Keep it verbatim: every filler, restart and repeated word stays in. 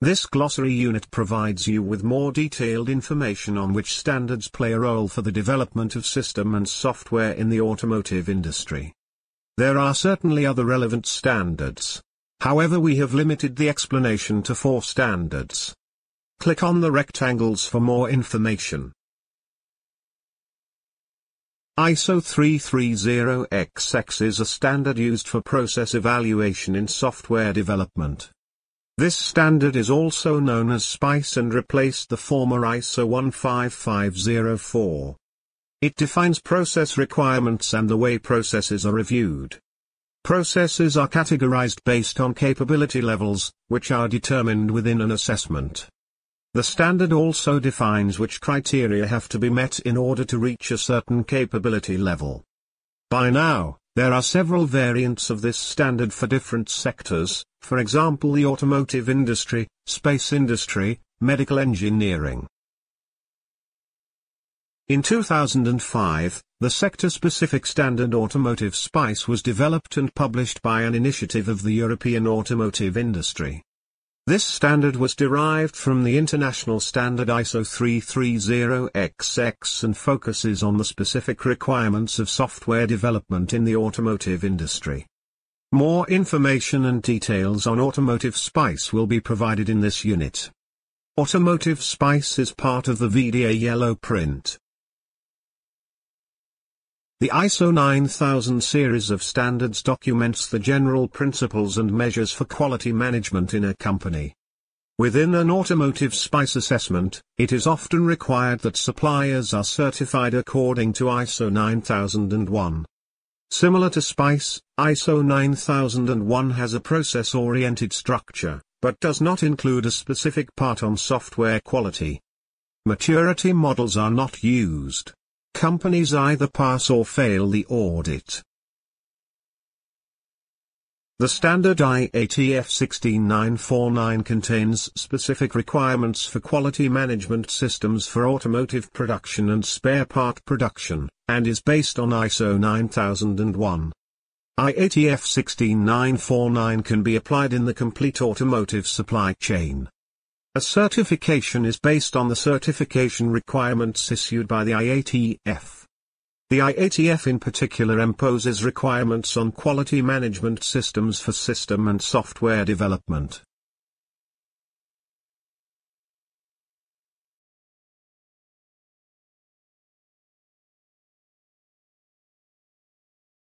This glossary unit provides you with more detailed information on which standards play a role for the development of system and software in the automotive industry. There are certainly other relevant standards. However, we have limited the explanation to four standards. Click on the rectangles for more information. I S O three thirty X X is a standard used for process evaluation in software development. This standard is also known as SPICE and replaced the former I S O one five five zero four. It defines process requirements and the way processes are reviewed. Processes are categorized based on capability levels, which are determined within an assessment. The standard also defines which criteria have to be met in order to reach a certain capability level. By now, there are several variants of this standard for different sectors, for example the automotive industry, space industry, medical engineering. In two thousand five, the sector-specific standard Automotive SPICE was developed and published by an initiative of the European automotive industry. This standard was derived from the international standard I S O three thirty X X and focuses on the specific requirements of software development in the automotive industry. More information and details on Automotive SPICE will be provided in this unit. Automotive SPICE is part of the V D A Yellow Print. The I S O nine thousand series of standards documents the general principles and measures for quality management in a company. Within an automotive SPICE assessment, it is often required that suppliers are certified according to I S O nine thousand one. Similar to SPICE, I S O nine thousand one has a process-oriented structure, but does not include a specific part on software quality. Maturity models are not used. Companies either pass or fail the audit. The standard I A T F six nine four nine contains specific requirements for quality management systems for automotive production and spare part production, and is based on I S O nine thousand one. I A T F six nine four nine can be applied in the complete automotive supply chain. A certification is based on the certification requirements issued by the I A T F. The I A T F in particular imposes requirements on quality management systems for system and software development.